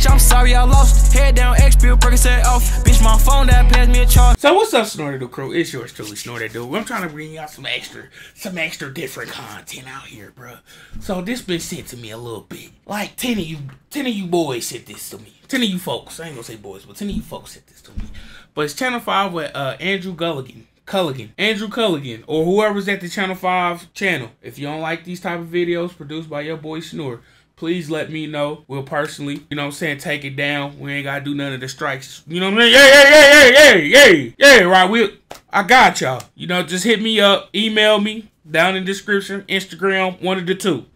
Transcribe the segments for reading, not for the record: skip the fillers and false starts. Bitch, I'm sorry I lost. Head down, X-Bill, Percocet off. Bitch, my phone that passed me a charge. So what's up, Snorted Dude Crew? It's yours truly, Snorted Dude. I'm trying to bring y'all some extra different content out here, bro. So this been sent to me a little bit. Like 10 of you boys sent this to me. 10 of you folks. I ain't gonna say boys, but 10 of you folks sent this to me. But it's Channel 5 with Andrew Culligan. Andrew Culligan, or whoever's at the Channel 5 channel. If you don't like these type of videos produced by your boy Snor, please let me know. We'll personally, you know what I'm saying, take it down. We ain't gotta do none of the strikes. You know what I mean? Yeah, right. I got y'all. You know, just hit me up, email me down in the description, Instagram, one of the two.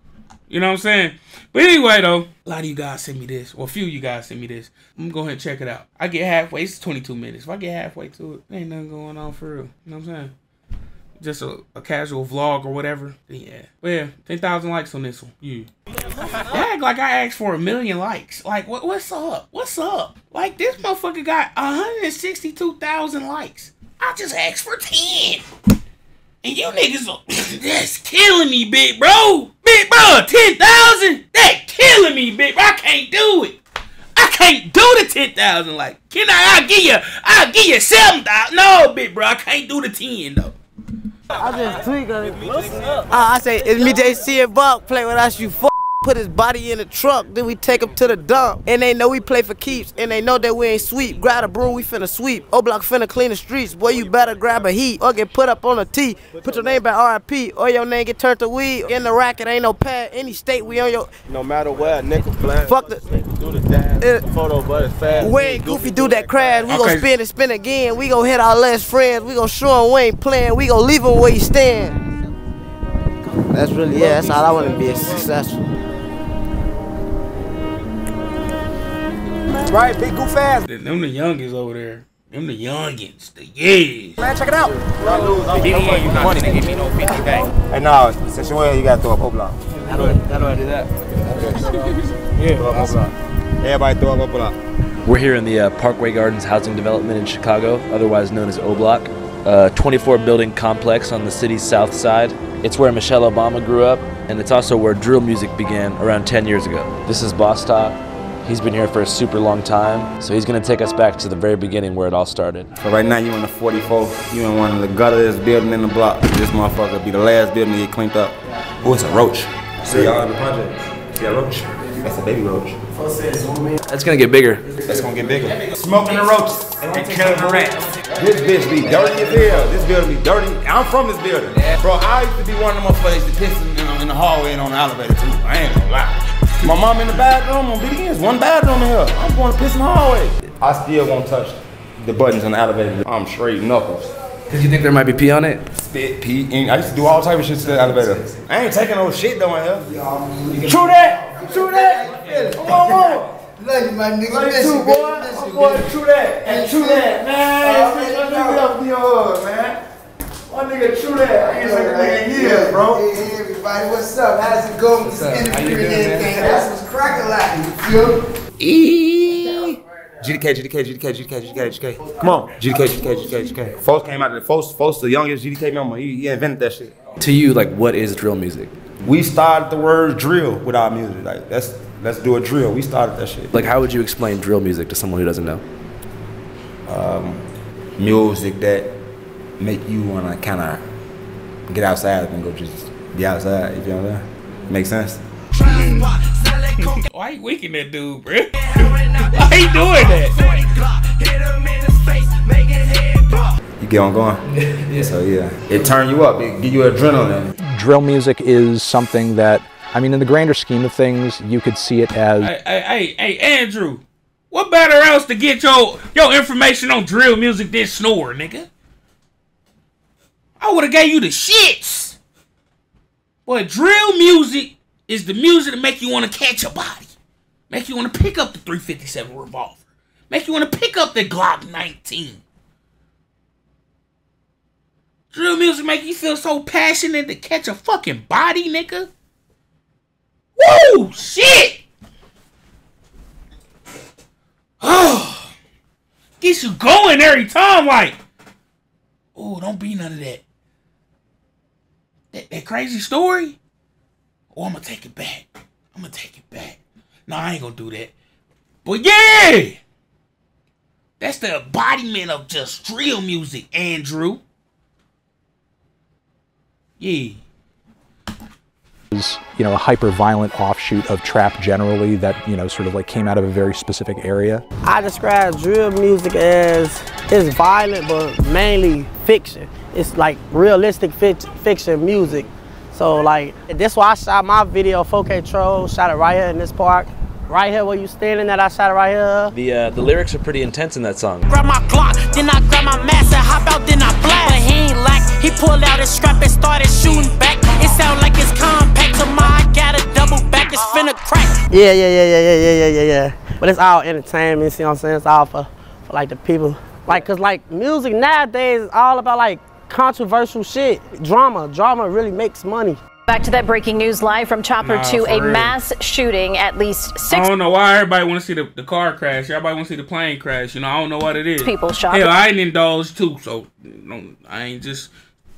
You know what I'm saying? But anyway, though, a lot of you guys sent me this. Well, a few of you guys sent me this. I'm going to go ahead and check it out. I get halfway. It's 22 minutes. If I get halfway to it, ain't nothing going on for real. You know what I'm saying? Just a casual vlog or whatever. Yeah. Well, yeah, 10,000 likes on this one. Yeah. Act like I asked for 1 million likes. Like, what's up? What's up? Like, this motherfucker got 162,000 likes. I just asked for 10. And you niggas are... That's killing me, big bro. Big bro, 10,000? That killing me, big bro. I can't do it. I can't do the 10,000. Like, can I? I'll give you 7,000. No, big bro, I can't do the 10, though. I just tweak on it. I say, it's me, JC and Buck. Play with us, you f***. Put his body in the truck, then we take him to the dump. And they know we play for keeps, and they know that we ain't sweep. Grab a broom, we finna sweep. O'Block finna clean the streets. Boy, you better grab a heat or get put up on a T. Put your name by RIP or your name get turned to weed. In the racket, ain't no pad. Any state, we on your... No matter where, nigga flat. Fuck the... Do the dash. Photo but it's fast. We ain't goofy, do that crash. We gon' spin and spin again. We gon' hit our last friends. We gon' show him we ain't playing. We gon' leave him where he stand. That's really, yeah, that's all I wanna be, is successful. Right, big goof ass. Them the youngins over there. Them the youngins. Yeah. Man, check it out. BDA, you not gonna give me no 50 back. Hey, no, since you win, you gotta throw up O'Block. How do I do that? Yeah. Throw up O'Block. Everybody throw up O'Block. We're here in the Parkway Gardens housing development in Chicago, otherwise known as O'Block. 24 building complex on the city's south side. It's where Michelle Obama grew up, and it's also where drill music began around 10 years ago. This is Boss Talk. He's been here for a super long time, so he's gonna take us back to the very beginning where it all started. So right now you in the 44th, you in one of the gutters building in the block. This motherfucker be the last building to get cleaned up. Oh, it's a roach. See y'all in the project. See a roach? That's a baby roach. That's gonna get bigger. That's gonna get bigger. Smoking the roaches and killing the rats. This bitch be dirty as hell. This building be dirty. I'm from this building. Bro, I used to be one of them motherfuckers that pissed in the hallway and on the elevator too. I ain't gonna lie. My mom in the bathroom on BDN's, one bathroom in here. I'm going to piss in the hallway. I still won't touch the buttons on the elevator. I'm straight knuckles. Cause you think there might be pee on it? Spit, pee, and I used to do all type of shit to the elevator. I ain't taking no shit though in here. True that! True that! Come on! Love you, my nigga. Love you too, boy. I'm going to true that. And true that, man. Nigga up in your hood, man. My nigga, true that. I ain't like a nigga here, bro. Hey, everybody, what's up? How's it going? What's up? How you doing, man? That's what's cracking like, you feel? Eeeeeee. GDK. Come on. GDK. Folks came out of the, Folks the youngest GDK member. He invented that shit. To you, like, what is drill music? We started the word drill with our music. Like, let's do a drill. We started that shit. Like, how would you explain drill music to someone who doesn't know? Music that make you wanna kinda get outside and go just be outside, if you know what I'm saying? Make sense? Why you winking that dude, bro? Why you doing that? You get on going? Yeah. So yeah, it turn you up, it give you adrenaline. Drill music is something that, I mean, in the grander scheme of things, you could see it as... Hey, Andrew, what better else to get your information on drill music than Snor, nigga? I would have gave you the shits. Boy, drill music is the music that make you want to catch a body. Make you want to pick up the 357 revolver. Make you want to pick up the Glock 19. Drill music make you feel so passionate to catch a fucking body, nigga. Woo! Shit! Oh! Gets you going every time, like. Oh, don't be none of that. That crazy story? Oh, I'm gonna take it back. Nah, I ain't gonna do that. But yeah, that's the embodiment of just drill music, Andrew. Yeah. You know, a hyper-violent offshoot of trap generally that, you know, sort of like came out of a very specific area. I describe drill music as it's violent, but mainly fiction. It's like realistic fiction music. So like, that's why I shot my video, 4K Troll, shot it right here in this park. Right here where you standing at, I shot it right here. The lyrics are pretty intense in that song. Grab my Glock, then I grab my mask and hop out, then I blast. But he ain't lack, he pulled out his strap and started shooting back. It sound like it's compact to my, I got a double back, it's finna crack. Yeah. But it's all entertainment, see what I'm saying? It's all for like the people. Like, cause like music nowadays is all about like controversial shit. Drama really makes money. Back to that breaking news live from Chopper 2, a mass shooting, at least six. I don't know why everybody want to see the car crash. Everybody want to see the plane crash. You know, I don't know what it is. People shot. Hell, I ain't indulged too, so you know, I ain't just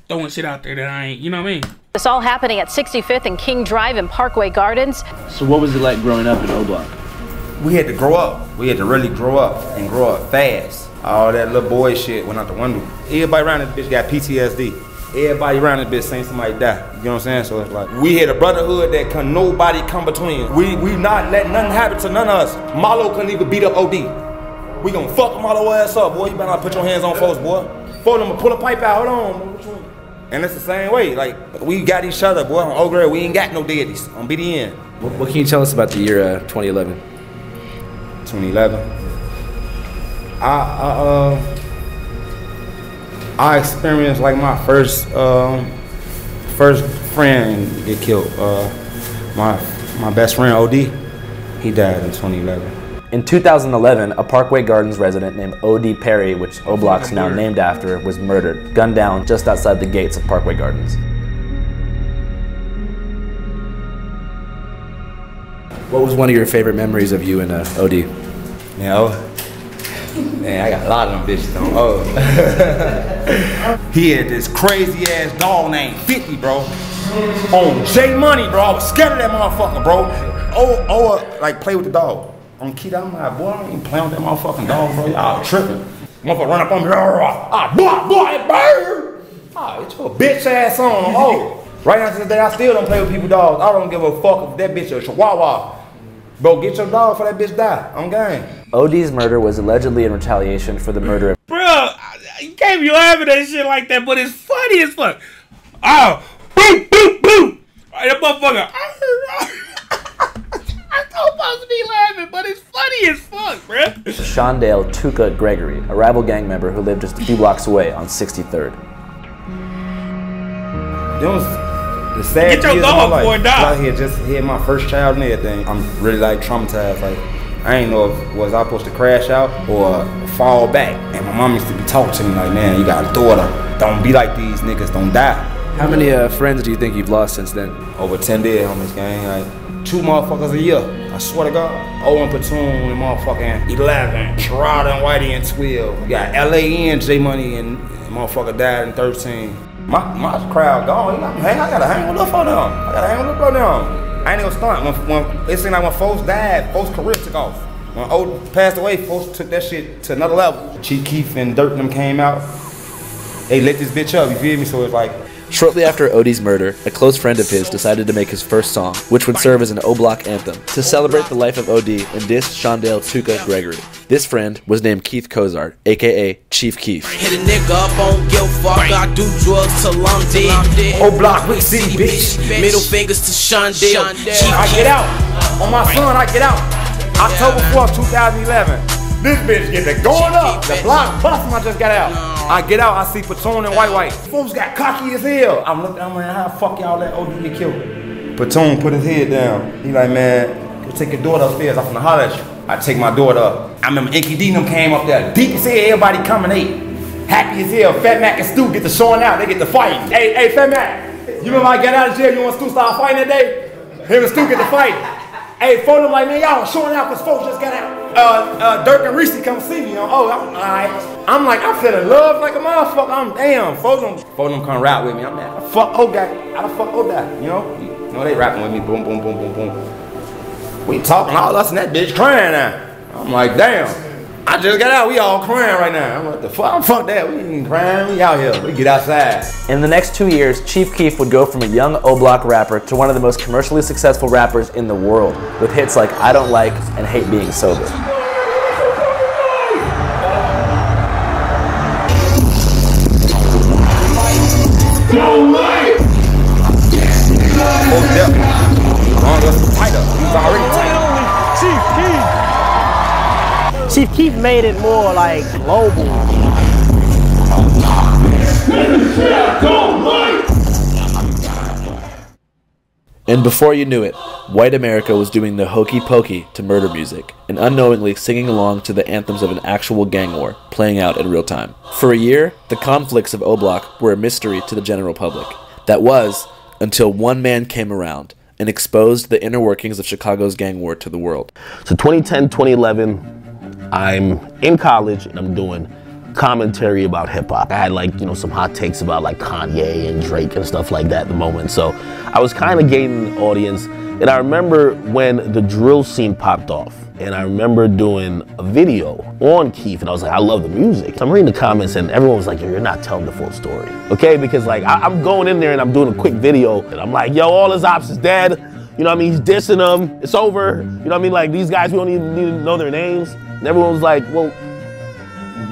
throwing shit out there that I ain't, you know what I mean? This all happening at 65th and King Drive in Parkway Gardens. So what was it like growing up in O'Block? We had to grow up. We had to really grow up and grow up fast. All that little boy shit went out the window. Everybody around this bitch got PTSD. Everybody around this bitch seen somebody die. You know what I'm saying? So it's like, we had a brotherhood that can nobody come between. We not let nothing happen to none of us. Marlo couldn't even beat up O.D. We gonna fuck Marlo ass up, boy. You better not put your hands on folks, boy. Fold them and pull a pipe out, hold on. And it's the same way, like, we got each other, boy. On Old Girl, we ain't got no deities on BDN. What can you tell us about the year 2011? 2011? I experienced like my first friend get killed. My best friend O.D. He died in 2011. In 2011, a Parkway Gardens resident named O.D. Perry, which O'Block's now named after, was murdered, gunned down just outside the gates of Parkway Gardens. What was one of your favorite memories of you and O.D.? You know, man, I got a lot of them bitches on. Oh. He had this crazy ass dog named 50, bro. On J Money, bro. I was scared of that motherfucker, bro. Like play with the dog. On Keith, I'm like, boy, I don't even play with that motherfucking dog, bro. Y'all tripping. Motherfucker run up on me. Ah, boy, bird. Ah, it's your bitch ass on. Oh. Right now to this day, I still don't play with people's dogs. I don't give a fuck if that bitch a chihuahua. Bro, get your dog before that bitch die. I'm game. O.D.'s murder was allegedly in retaliation for the murder of... Bro, you can't be laughing at shit like that, but it's funny as fuck. Oh, boop, boop, boop. That motherfucker. I'm supposed to be laughing, but it's funny as fuck, bro. Shondale Tooka Gregory, a rival gang member who lived just a few blocks away on 63rd. Get your dog before it dies. Out here, just hit my first child and everything. I'm really like traumatized. Like I ain't know if was I supposed to crash out or fall back. And my mom used to be talking to me like, man, you got a daughter. Don't be like these niggas. Don't die. How many friends do you think you've lost since then? Over 10 dead on this game. Like 2 motherfuckers a year. I swear to God. Owen Platoon and motherfucking 11. Gerard and Whitey and 12. You got L.A. and J Money and motherfucker died in 13. My crowd gone. I gotta hang with the for them. I gotta hang with the for them. I ain't gonna stunt. When it seemed like when folks died, folks' career took off. When Old passed away, folks took that shit to another level. Chief Keef and Dirt and them came out. They lit this bitch up, you feel me? So it's like... Shortly after O.D.'s murder, a close friend of his decided to make his first song, which would serve as an O-Block anthem, to celebrate the life of O.D. and diss Shondale Tooka Gregory. This friend was named Keith Cozart, a.k.a. Chief Keef. Hit a nigga up, don't give a fuck, I do drugs till I'm dead. O-Block, we see, bitch. Middle fingers to Shondale. I get out. On my son, I get out. October 4th, 2011. This bitch get the going up. The block busting, I just got out. I get out, I see Platoon and White. Folks got cocky as hell. I'm like, how the fuck y'all let O.D. get killed? Platoon put his head down. He like, man, go take your daughter upstairs. I'm finna holler at you. I take my daughter up. I remember Inky D and them came up there. Deep as hell, everybody coming in. Happy as hell. Fat Mac and Stu get to showing out. They get to fighting. Hey, Fat Mac. You remember I got out of jail, you and Stu start fighting that day? Him and Stu get to fighting. Hey, phone them like, man, y'all showing out because folks just got out. Dirk and Reese come see me. Oh, I'm all right. I'm like, I feel in love like a motherfucker. I'm damn. Folks them come rap with me. I'm like, I fuck old guy. How the fuck old guy? You know? You know, they rapping with me. Boom, boom, boom, boom, boom. We talking all us and that bitch crying now. I'm like, damn. I just got out, we all crying right now. I'm like, the fuck, fuck that, we ain't crying, we out here, we get outside. In the next 2 years, Chief Keef would go from a young O'Block rapper to one of the most commercially successful rappers in the world, with hits like I Don't Like and Hate Being Sober. Don't like! Oh, yeah. Longer, tighter, he's already tighter. Chief Keef! Chief Keef made it more like global. And before you knew it, white America was doing the hokey pokey to murder music and unknowingly singing along to the anthems of an actual gang war playing out in real time. For a year, the conflicts of O'Block were a mystery to the general public. That was until one man came around and exposed the inner workings of Chicago's gang war to the world. So 2010, 2011, I'm in college and I'm doing commentary about hip hop. I had like, you know, some hot takes about like Kanye and Drake and stuff like that at the moment. So I was kind of gaining an audience. And I remember when the drill scene popped off and I remember doing a video on Keef and I was like, I love the music. So I'm reading the comments and everyone was like, yo, you're not telling the full story. Okay, because like I'm going in there and I'm doing a quick video and I'm like, yo, all his ops is dead. You know what I mean? He's dissing them. It's over. You know what I mean? Like these guys, we don't even need to know their names. And everyone was like, well,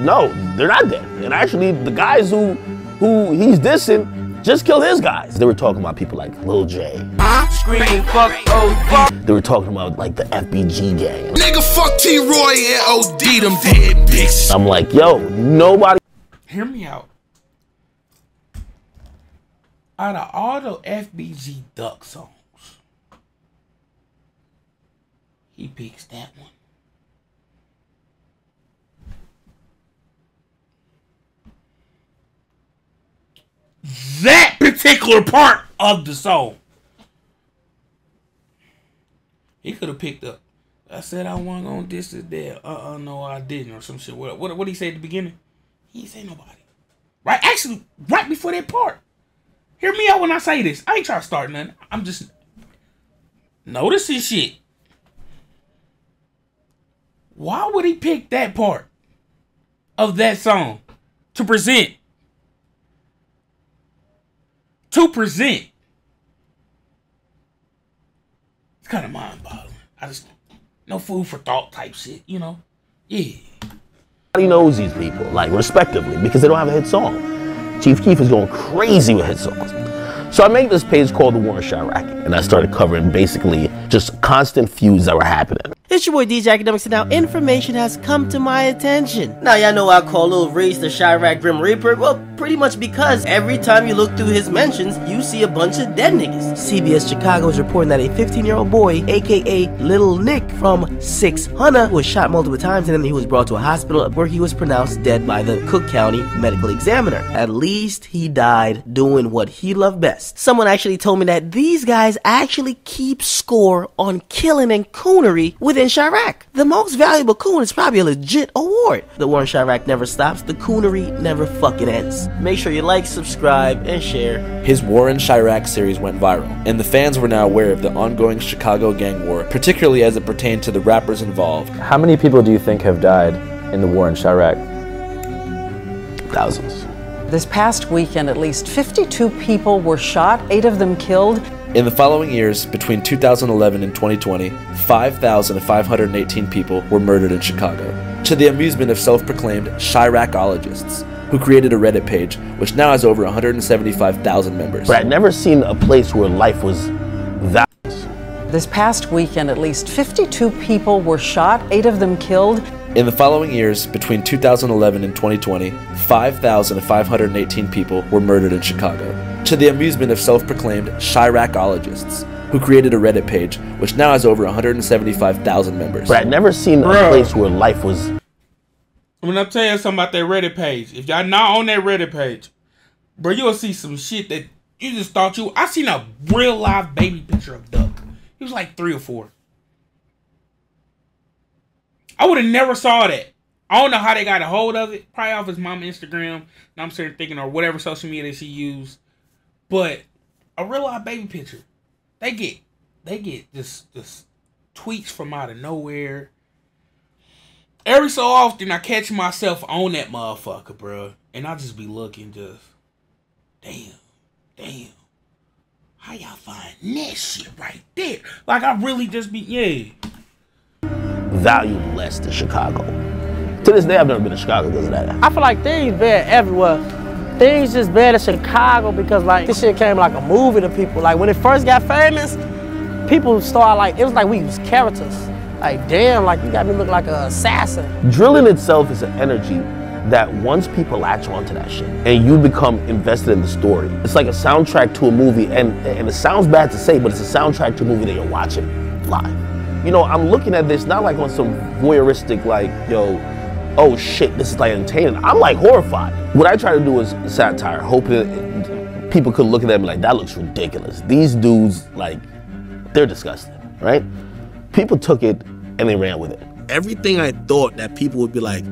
no, they're not dead. And actually, the guys who he's dissing just killed his guys. They were talking about people like Lil J. Screaming fuck O.D. They were talking about like the FBG gang. Nigga, fuck T-Roy and O.D. them dead bitches. I'm like, yo, nobody. Hear me out. Out of all the FBG Duck songs, he picks that one. That particular part of the song. He could have picked up, I said I wasn't gonna diss his dad. No, I didn't, or some shit. What did he say at the beginning? He ain't say nobody. Right? Actually, right before that part. Hear me out when I say this. I ain't trying to start nothing. I'm just noticing shit. Why would he pick that part of that song to present? It's kind of mind-boggling. I just, no food for thought type shit, you know? Yeah. Nobody knows these people, like, respectively, because they don't have a hit song. Chief Keef is going crazy with hit songs. So I made this page called The War in Chiraq, and I started covering basically just constant feuds that were happening. It's your boy DJ Academics, and now information has come to my attention. Now y'all know I call Lil Reese the Chiraq Grim Reaper, well, pretty much because every time you look through his mentions, you see a bunch of dead niggas. CBS Chicago is reporting that a 15-year-old boy, aka Little Nick from 600, was shot multiple times and then he was brought to a hospital where he was pronounced dead by the Cook County Medical Examiner. At least he died doing what he loved best. Someone actually told me that these guys actually keep score on killing and coonery within Chiraq. The most valuable coon is probably a legit award. The War in Chiraq never stops, the coonery never fucking ends. Make sure you like, subscribe, and share. His War in Chiraq series went viral, and the fans were now aware of the ongoing Chicago gang war, particularly as it pertained to the rappers involved. How many people do you think have died in the War in Chiraq? Thousands. This past weekend, at least 52 people were shot, 8 of them killed. In the following years, between 2011 and 2020, 5,518 people were murdered in Chicago, to the amusement of self-proclaimed Chiraqologists, who created a Reddit page, which now has over 175,000 members. But I'd never seen a place where life was that. This past weekend, at least 52 people were shot, 8 of them killed. In the following years, between 2011 and 2020, 5,518 people were murdered in Chicago, to the amusement of self-proclaimed Chiraqologists, who created a Reddit page, which now has over 175,000 members. But I'd never seen a place where life was. I'm gonna tell you something about that Reddit page. If y'all not on that Reddit page, bro, you'll see some shit that you just thought you. I seen a real live baby picture of Duck. He was like 3 or 4. I would have never saw that. I don't know how they got a hold of it. Probably off his mama Instagram. Now I'm sitting thinking, or whatever social media that she used. But a real live baby picture. They get this tweets from out of nowhere. Every so often, I catch myself on that motherfucker, bro. And I just be looking just, damn. How y'all find that shit right there? Like, I really just be, Value less than Chicago. To this day, I've never been to Chicago because of that. I feel like things bad everywhere. Things just bad in Chicago because, like, this shit came like a movie to people. Like, when it first got famous, people started, like, it was like we was characters. Like, damn, like, you got me look like an assassin. Drilling itself is an energy that once people latch onto that shit and you become invested in the story. It's like a soundtrack to a movie, and it sounds bad to say, but it's a soundtrack to a movie that you're watching live. You know, I'm looking at this not like on some voyeuristic, like, yo, oh shit, this is like entertaining. I'm like horrified. What I try to do is satire, hoping that people could look at them like, that looks ridiculous. These dudes, like, they're disgusting, right? People took it and they ran with it. Everything I thought that people would be like,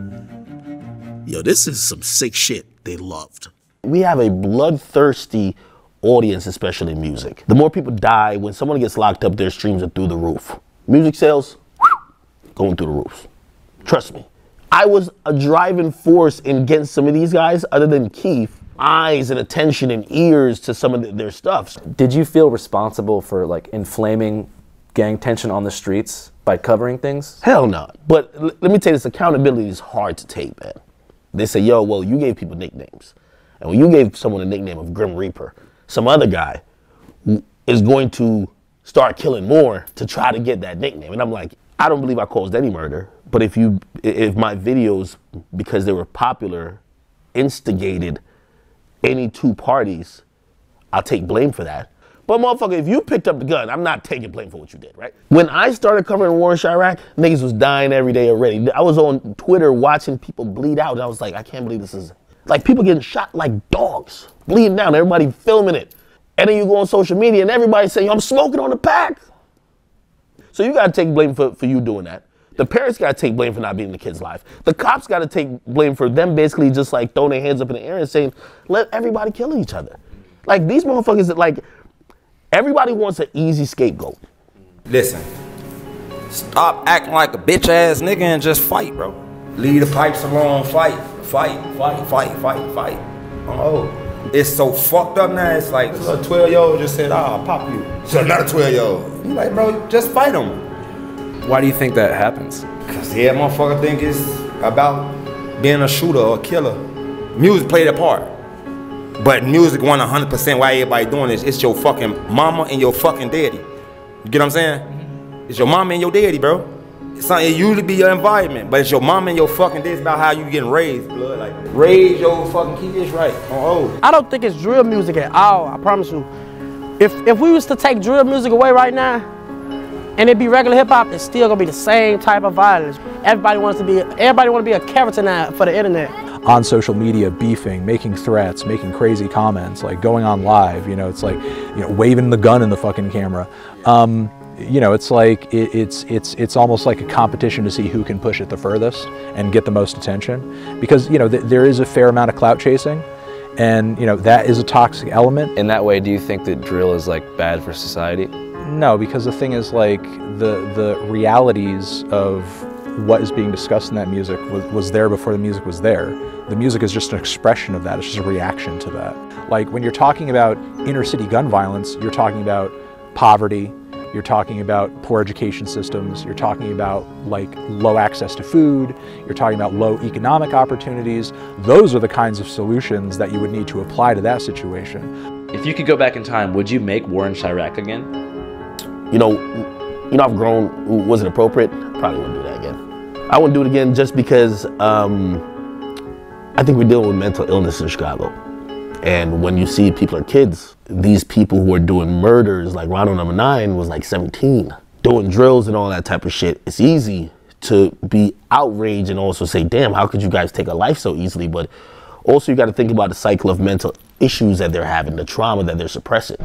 yo, this is some sick shit, they loved. We have a bloodthirsty audience, especially in music. The more people die, when someone gets locked up, their streams are through the roof. Music sales, going through the roof. Trust me. I was a driving force in getting some of these guys, other than Keith, eyes and attention and ears to some of their stuff. Did you feel responsible for, like, inflaming gang tension on the streets by covering things? Hell no. But let me tell you, this accountability is hard to take, man. They say, yo, well, you gave people nicknames. And when you gave someone a nickname of Grim Reaper, some other guy is going to start killing more to try to get that nickname. And I'm like, I don't believe I caused any murder, but if my videos, because they were popular, instigated any two parties, I'll take blame for that. But motherfucker, if you picked up the gun, I'm not taking blame for what you did, right? When I started covering War in Chiraq, niggas was dying every day already. I was on Twitter watching people bleed out, and I was like, I can't believe this is... Like, people getting shot like dogs, bleeding down, everybody filming it. And then you go on social media, and everybody saying, I'm smoking on the pack. So you gotta take blame for you doing that. The parents gotta take blame for not being in the kids' life. The cops gotta take blame for them basically just, like, throwing their hands up in the air and saying, let everybody kill each other. Like, these motherfuckers that, like... Everybody wants an easy scapegoat. Listen, stop acting like a bitch ass nigga and just fight, bro. Leave the pipes alone, fight. Oh, it's so fucked up now, it's like a 12-year-old just said, I'll pop you. So another 12-year-old. You like, bro, just fight him. Why do you think that happens? Because yeah, motherfucker think it's about being a shooter or a killer. Music played a part. But music won 100% why everybody doing this. It's your fucking mama and your fucking daddy. You get what I'm saying? It's your mama and your daddy, bro. It's not, it usually be your environment, but it's your mama and your fucking daddy. It's about how you getting raised, blood. Like, raise your fucking kids right. Oh. I don't think it's drill music at all, I promise you. If we was to take drill music away right now, and it'd be regular hip hop, it's still gonna be the same type of violence. Everybody wanna be a character now for the internet. On social media, beefing, making threats, making crazy comments, like going on live, you know, it's like, you know, waving the gun in the fucking camera. You know, it's like, it's almost like a competition to see who can push it the furthest and get the most attention. Because, you know, there is a fair amount of clout chasing, and, you know, that is a toxic element. In that way, do you think that drill is, like, bad for society? No, because the thing is, like, the realities of what is being discussed in that music was there before the music was there. The music is just an expression of that, it's just a reaction to that. Like, when you're talking about inner city gun violence, you're talking about poverty, you're talking about poor education systems, you're talking about, like, low access to food, you're talking about low economic opportunities. Those are the kinds of solutions that you would need to apply to that situation. If you could go back in time, would you make War in Chiraq again? You know, I've grown, was it appropriate? Probably wouldn't do that again. I wouldn't do it again just because I think we're dealing with mental illness in Chicago. And when you see people are kids, these people who are doing murders, like Ronald Number 9 was like 17, doing drills and all that type of shit. It's easy to be outraged and also say, damn, how could you guys take a life so easily? But Also, you got to think about the cycle of mental issues that they're having, the trauma that they're suppressing.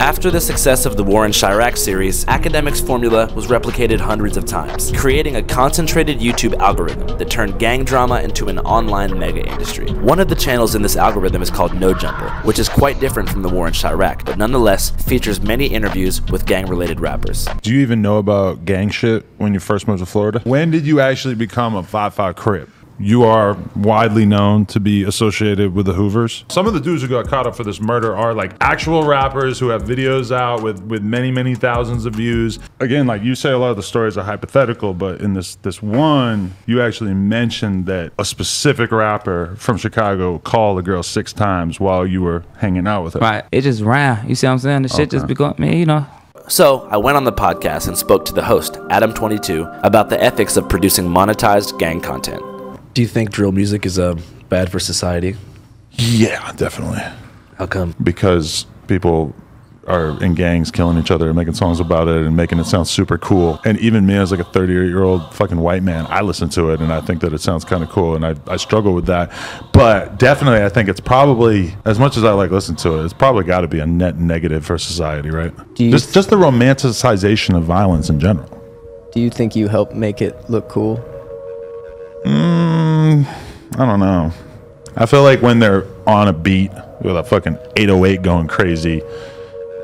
After the success of the War in Chiraq series, Academics' formula was replicated hundreds of times, creating a concentrated YouTube algorithm that turned gang drama into an online mega industry. One of the channels in this algorithm is called No Jumper, which is quite different from the War in Chiraq, but nonetheless features many interviews with gang-related rappers. Do you even know about gang shit when you first moved to Florida? When did you actually become a 5-5 Crip? You are widely known to be associated with the Hoovers. Some of the dudes who got caught up for this murder are like actual rappers who have videos out with many thousands of views. Again, like you say, a lot of the stories are hypothetical, but in this one, you actually mentioned that a specific rapper from Chicago called a girl 6 times while you were hanging out with her. Right, it just ran. You see what I'm saying? The shit just begun, man, you know. So I went on the podcast and spoke to the host, Adam 22, about the ethics of producing monetized gang content. Do you think drill music is bad for society? Yeah, definitely. How come? Because people are in gangs killing each other and making songs about it and making it sound super cool. And even me as like a 38-year-old fucking white man, I listen to it and I think that it sounds kind of cool and I struggle with that. But definitely I think it's probably, as much as I like listen to it, it's probably got to be a net negative for society, right? Just the romanticization of violence in general. Do you think you help make it look cool? I don't know. I feel like when they're on a beat with a fucking 808 going crazy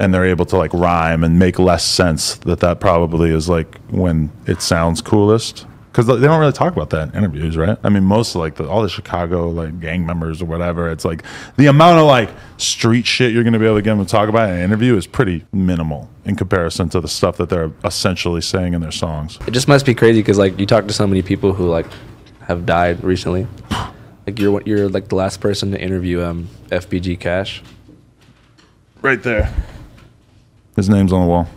and they're able to like rhyme and make less sense, that probably is like when it sounds coolest. Because they don't really talk about that in interviews, right? I mean, most of like all the Chicago like gang members or whatever, it's like the amount of like street shit you're going to be able to get them to talk about in an interview is pretty minimal in comparison to the stuff that they're essentially saying in their songs. It just must be crazy because like you talk to so many people who like have died recently. Like you're like the last person to interview FBG Cash. Right there. His name's on the wall.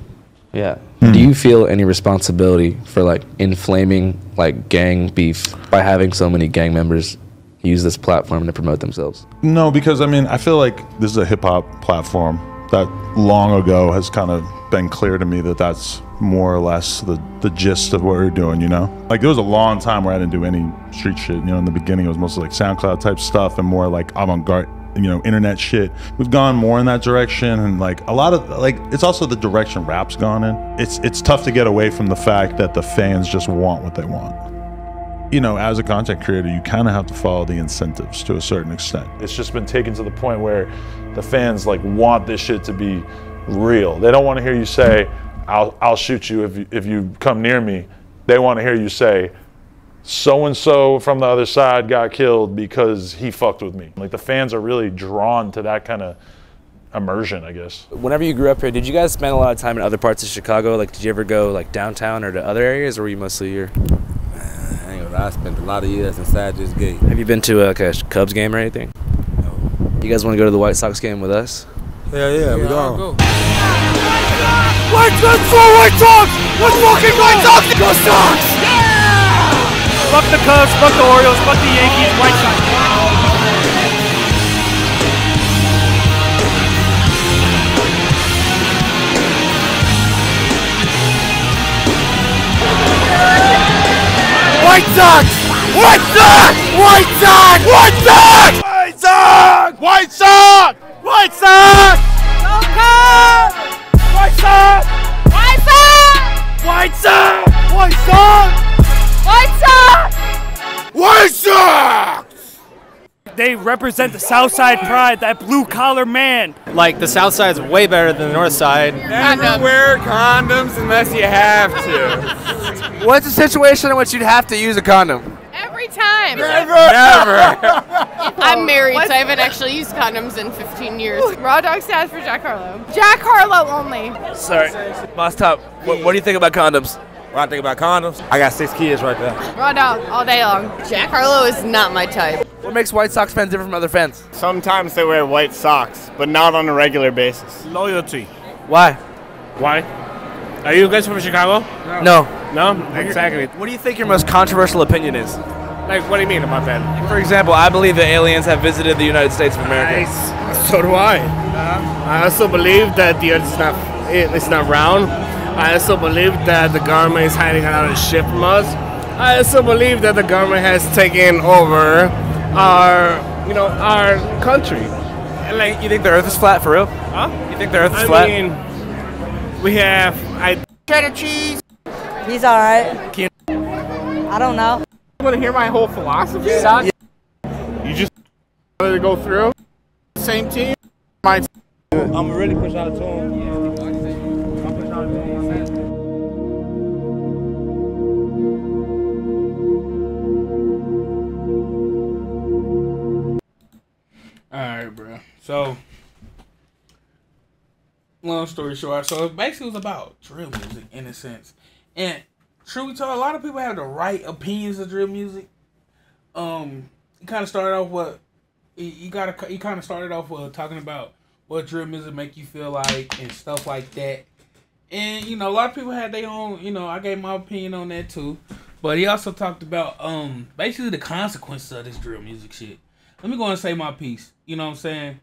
Yeah. Do you feel any responsibility for like inflaming like gang beef by having so many gang members use this platform to promote themselves? No, because I mean I feel like this is a hip hop platform that long ago has kind of been clear to me that that's more or less the gist of what we're doing, you know? Like there was a long time where I didn't do any street shit, you know. In the beginning it was mostly like SoundCloud type stuff and more like avant-garde, you know, internet shit. We've gone more in that direction, and like a lot of like, it's also the direction rap's gone in. It's tough to get away from the fact that the fans just want what they want. You know, as a content creator, you kind of have to follow the incentives to a certain extent. It's just been taken to the point where the fans like want this shit to be real. They don't want to hear you say, I'll shoot you if you come near me. They want to hear you say, so-and-so from the other side got killed because he fucked with me. Like the fans are really drawn to that kind of immersion, I guess. Whenever you grew up here, did you guys spend a lot of time in other parts of Chicago? Like, did you ever go like downtown or to other areas, or were you mostly here? I spent a lot of years inside this gate. Have you been to a Cubs game or anything? No. You guys want to go to the White Sox game with us? Yeah, we're going. Go. White Sox for White Sox! Let's fucking White Sox! Go Sox! Yeah! Fuck the Cubs, fuck the Orioles, fuck the Yankees, White Sox. White Sox! White Sox! White Sox! White Sox! White Sox! White Sox! White Sox! Go Cubs! White Sox! White Sox! White Sox! White Sox! White Sox! White Sox! They represent the South Side pride, that blue-collar man. Like, the South Side's way better than the North Side. Never wear condoms unless you have to. What's a situation in which you'd have to use a condom? Every time. Never. Never. I'm married, so I haven't actually used condoms in 15 years. Raw Dog stands for Jack Harlow. Jack Harlow only. Sorry. Boss Talk, what do you think about condoms? What do I think about condoms? I got 6 kids right there. Raw Dog all day long. Jack Harlow is not my type. What makes White Sox fans different from other fans? Sometimes they wear white socks, but not on a regular basis. Loyalty. Why? Why? Are you guys from Chicago? No. No? Exactly. What do you think your most controversial opinion is? Like, what do you mean about that? Like, for example, I believe that aliens have visited the United States of America. Nice. So do I. I also believe that the Earth is not round. I also believe that the government is hiding a lot of shit from us. I also believe that the government has taken over our you know, our country. Like, you think the Earth is flat for real? Huh? You think the Earth is flat? I mean, we have cheddar cheese. He's all right. Can't I don't know. You want to hear my whole philosophy? Yeah. You just to go through same team. Mine's I'm really push out of tune. Yeah. Alright, bro. So, long story short, so it basically was about drill music in a sense. And truly told, a lot of people have the right opinions of drill music. You kind of started off with, you kind of started off with talking about what drill music make you feel like and stuff like that. And, you know, a lot of people had their own, you know, I gave my opinion on that too. But he also talked about, basically the consequences of this drill music shit. Let me go and say my piece. You know what I'm saying?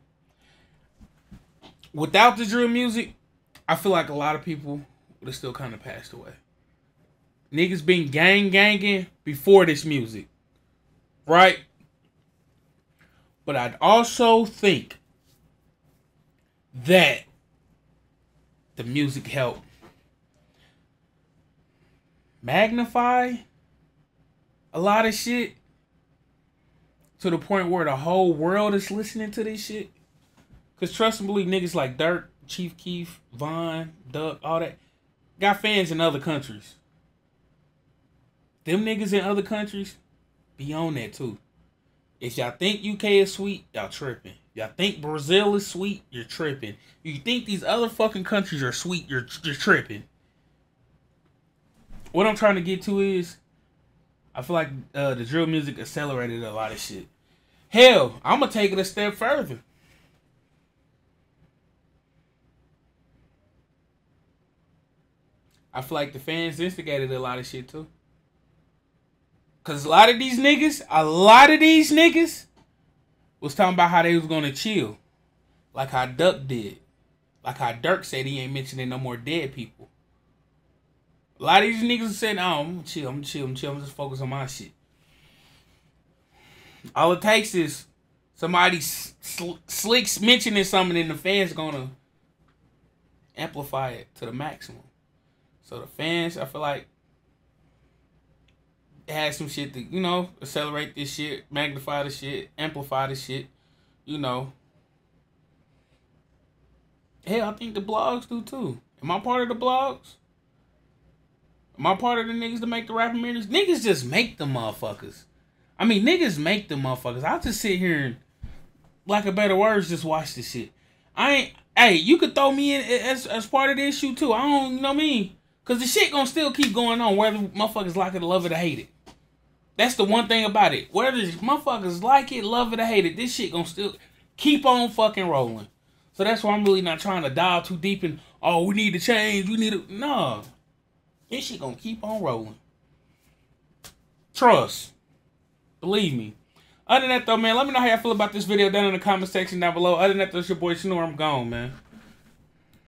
Without the drill music, I feel like a lot of people would have still kind of passed away. Niggas been gang-ganging before this music. Right? But I'd also think that the music helped magnify a lot of shit. To the point where the whole world is listening to this shit. Because trust and believe, niggas like Dirk, Chief Keef, Von, Duck, all that, got fans in other countries. Them niggas in other countries be on that too. If y'all think UK is sweet, y'all tripping. Y'all think Brazil is sweet, you're tripping. You think these other fucking countries are sweet, you're tripping. What I'm trying to get to is, I feel like the drill music accelerated a lot of shit. Hell, I'm going to take it a step further. I feel like the fans instigated a lot of shit too. Because a lot of these niggas was talking about how they was going to chill. Like how Duck did. Like how Dirk said he ain't mentioning no more dead people. A lot of these niggas are saying, oh, I'm chill. I'm just focused on my shit. All it takes is somebody slicks mentioning something and the fans going to amplify it to the maximum. So the fans, I feel like, had some shit to, you know, accelerate this shit, magnify the shit, amplify the shit, you know. Hell, I think the blogs do too. Am I part of the blogs? Am I part of the niggas that make the rapping minutes? Niggas just make them motherfuckers. I mean, niggas make them motherfuckers. I'll just sit here and, lack of better words, just watch this shit. Hey, you could throw me in as part of the issue too. I don't, you know what I mean? Because the shit gonna still keep going on whether motherfuckers like it, love it, or hate it. That's the one thing about it. Whether motherfuckers like it, love it, or hate it, this shit gonna still keep on fucking rolling. So that's why I'm really not trying to dive too deep in, oh, we need to change, we need to, no. This shit gonna keep on rolling. Trust. Believe me. Other than that, though, man, let me know how y'all feel about this video down in the comment section down below. Other than that, though, it's your boy Snore. I'm gone, man.